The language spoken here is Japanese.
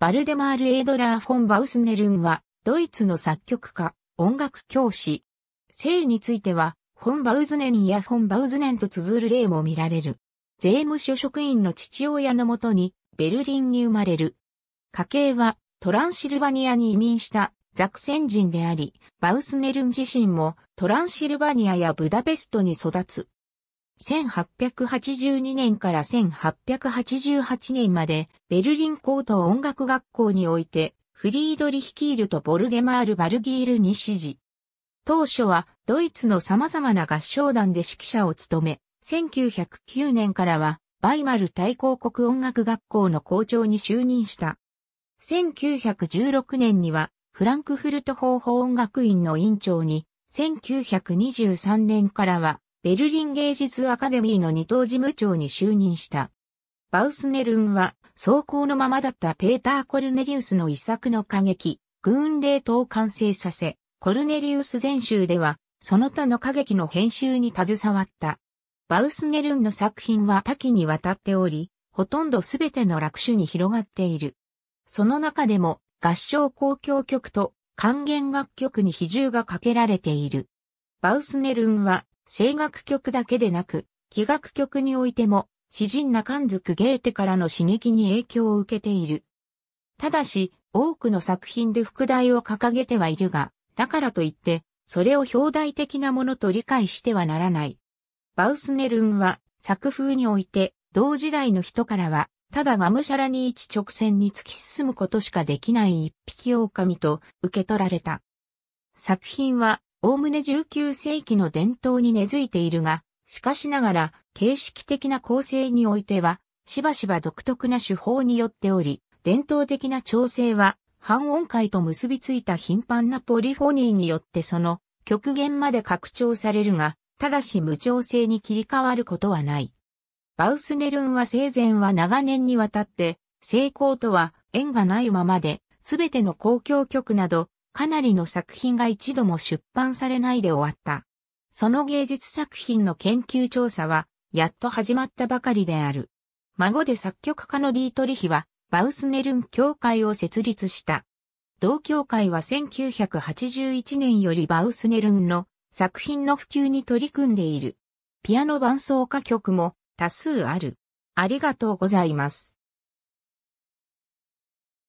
バルデマール・エードラー・フォン・バウスネルンは、ドイツの作曲家、音楽教師。姓については、フォン・バウズネンやフォン・バウズネンと綴る例も見られる。税務署職員の父親のもとに、ベルリンに生まれる。家系は、トランシルバニアに移民した、ザクセン人であり、バウスネルン自身も、トランシルバニアやブダペストに育つ。1882年から1888年まで、ベルリン高等音楽学校において、フリードリヒ・キールとボルデマール・バルギールに師事。当初は、ドイツの様々な合唱団で指揮者を務め、1909年からは、バイマル大公国音楽学校の校長に就任した。1916年には、フランクフルト法法音楽院の院長に、1923年からは、ベルリン芸術アカデミーの二等事務長に就任した。バウスネルンは、草稿のままだったペーター・コルネリウスの遺作の歌劇、軍令等を完成させ、コルネリウス全集では、その他の歌劇の編集に携わった。バウスネルンの作品は多岐にわたっており、ほとんどすべての楽種に広がっている。その中でも、合唱交響曲と管弦楽曲に比重がかけられている。バウスネルンは、声楽曲だけでなく、器楽曲においても、詩人ナカンズク・ゲーテからの刺激に影響を受けている。ただし、多くの作品で副題を掲げてはいるが、だからといって、それを表題的なものと理解してはならない。バウスネルンは、作風において、同時代の人からは、ただがむしゃらに一直線に突き進むことしかできない一匹狼と受け取られた。作品は、おおむね19世紀の伝統に根付いているが、しかしながら、形式的な構成においては、しばしば独特な手法によっており、伝統的な調整は、半音階と結びついた頻繁なポリフォニーによってその、極限まで拡張されるが、ただし無調整に切り替わることはない。バウスネルンは生前は長年にわたって、成功とは縁がないままで、すべての交響曲など、かなりの作品が一度も出版されないで終わった。その芸術作品の研究調査は、やっと始まったばかりである。孫で作曲家のディートリヒは、バウスネルン協会を設立した。同協会は1981年よりバウスネルンの作品の普及に取り組んでいる。ピアノ伴奏歌曲も多数ある。ありがとうございます。